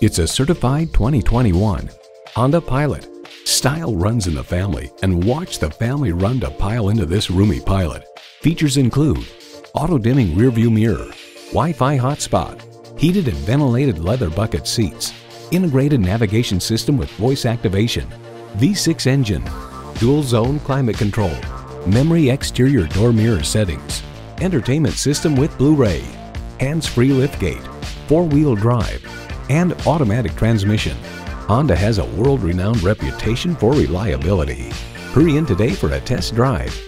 It's a certified 2021 Honda Pilot. Style runs in the family, and watch the family run to pile into this roomy Pilot. Features include auto-dimming rearview mirror, Wi-Fi hotspot, heated and ventilated leather bucket seats, integrated navigation system with voice activation, V6 engine, dual-zone climate control, memory exterior door mirror settings, entertainment system with Blu-ray, hands-free liftgate, four-wheel drive, and automatic transmission. Honda has a world-renowned reputation for reliability. Hurry in today for a test drive.